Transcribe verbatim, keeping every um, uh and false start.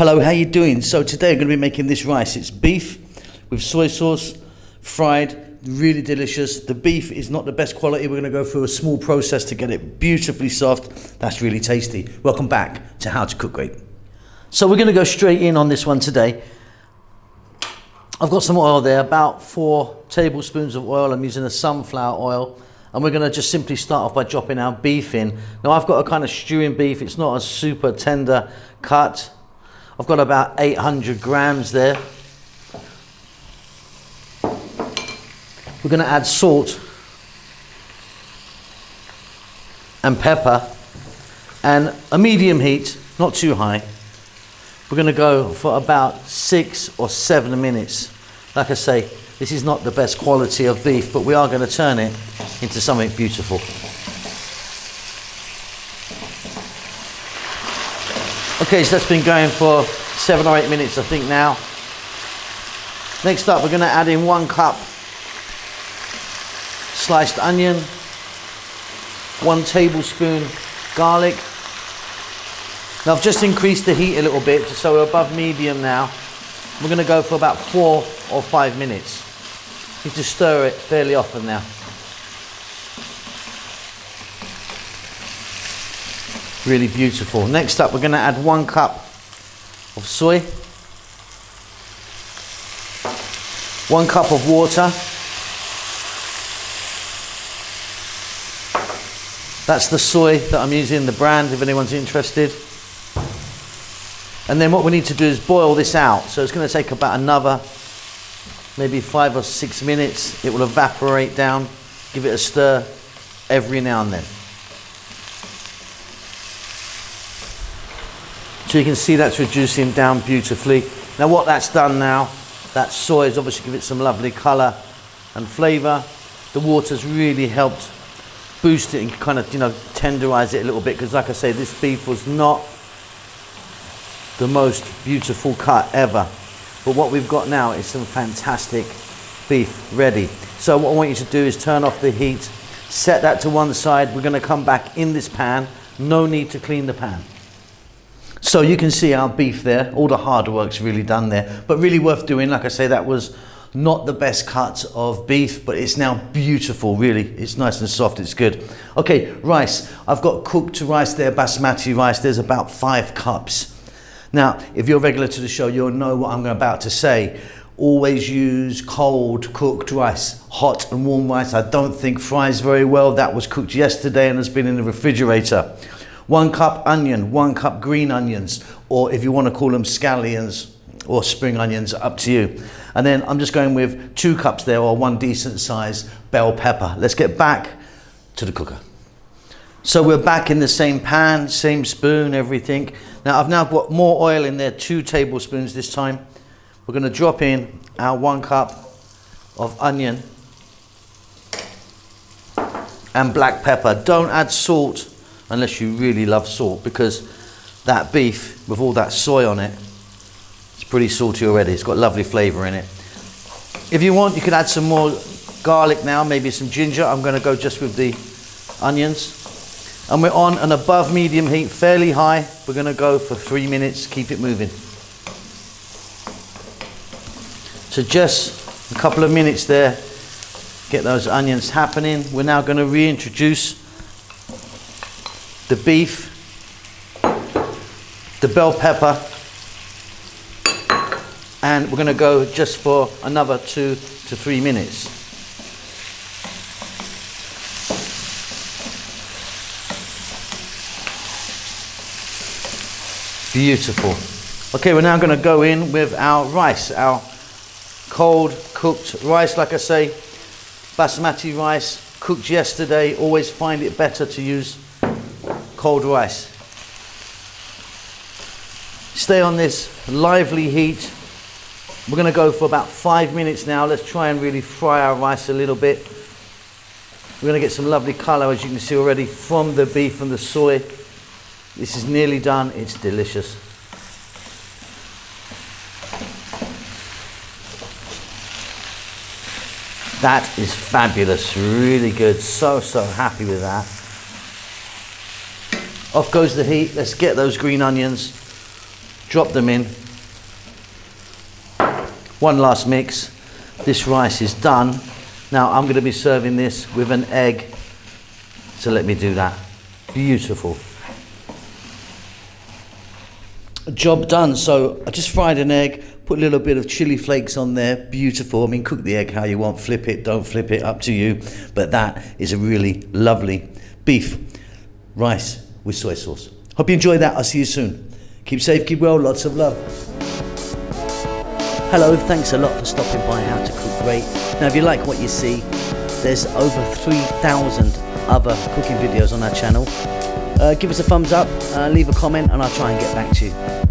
Hello, how you doing? So today I'm going to be making this rice. It's beef with soy sauce, fried, really delicious. The beef is not the best quality. We're going to go through a small process to get it beautifully soft. That's really tasty. Welcome back to How To Cook Great. So we're going to go straight in on this one today. I've got some oil there, about four tablespoons of oil. I'm using a sunflower oil. And we're going to just simply start off by dropping our beef in. Now I've got a kind of stewing beef. It's not a super tender cut. I've got about eight hundred grams there. We're going to add salt and pepper and a medium heat, not too high. We're going to go for about six or seven minutes. Like I say, this is not the best quality of beef, but we are going to turn it into something beautiful. Okay, so that's been going for seven or eight minutes, I think now. Next up, we're gonna add in one cup sliced onion, one tablespoon garlic. Now I've just increased the heat a little bit, so we're above medium now. We're gonna go for about four or five minutes. You need to stir it fairly often now. Really beautiful. Next up, we're going to add one cup of soy, one cup of water. That's the soy that I'm using, the brand, if anyone's interested. And then what we need to do is boil this out. So it's going to take about another, maybe five or six minutes. It will evaporate down. Give it a stir every now and then. So you can see that's reducing down beautifully. Now what that's done now, that soy has obviously given it some lovely colour and flavour. The water's really helped boost it and kind of, you know, tenderise it a little bit, because like I say, this beef was not the most beautiful cut ever. But what we've got now is some fantastic beef ready. So what I want you to do is turn off the heat, set that to one side. We're going to come back in this pan. No need to clean the pan. So you can see our beef there, all the hard work's really done there, but really worth doing. Like I say, that was not the best cut of beef, but it's now beautiful, really. It's nice and soft, it's good. Okay, rice. I've got cooked rice there, basmati rice. There's about five cups. Now, if you're regular to the show, you'll know what I'm about to say. Always use cold cooked rice, hot and warm rice. I don't think fries very well. That was cooked yesterday and has been in the refrigerator. One cup onion, one cup green onions, or if you want to call them scallions or spring onions, up to you. And then I'm just going with two cups there, or one decent size bell pepper. Let's get back to the cooker. So we're back in the same pan, same spoon, everything. Now I've now got more oil in there, two tablespoons this time. We're going to drop in our one cup of onion and black pepper. Don't add salt unless you really love salt, because that beef with all that soy on it, it's pretty salty already. It's got lovely flavour in it. If you want, you can add some more garlic now, maybe some ginger. I'm going to go just with the onions. And we're on an above medium heat, fairly high. We're going to go for three minutes, keep it moving. So just a couple of minutes there, get those onions happening. We're now going to reintroduce the beef, the bell pepper, and we're going to go just for another two to three minutes. Beautiful. Okay, we're now going to go in with our rice, our cold cooked rice. Like I say, basmati rice, cooked yesterday. Always find it better to use cold rice. Stay on this lively heat. We're going to go for about five minutes now. Let's try and really fry our rice a little bit. We're going to get some lovely colour, as you can see already, from the beef and the soy. This is nearly done. It's delicious. That is fabulous. Really good. So, so happy with that. Off goes the heat. Let's get those green onions. drop them in. One last mix. This rice is done. Now I'm going to be serving this with an egg. So let me do that. Beautiful. Job done. So I just fried an egg, put a little bit of chili flakes on there. Beautiful. I mean, cook the egg how you want, flip it, don't flip it, up to you. But that is a really lovely beef rice with soy sauce. Hope you enjoy that. I'll see you soon. Keep safe, keep well, lots of love. Hello, thanks a lot for stopping by How To Cook Great. Now if you like what you see, there's over three thousand other cooking videos on our channel. Uh, give us a thumbs up, uh, leave a comment, and I'll try and get back to you.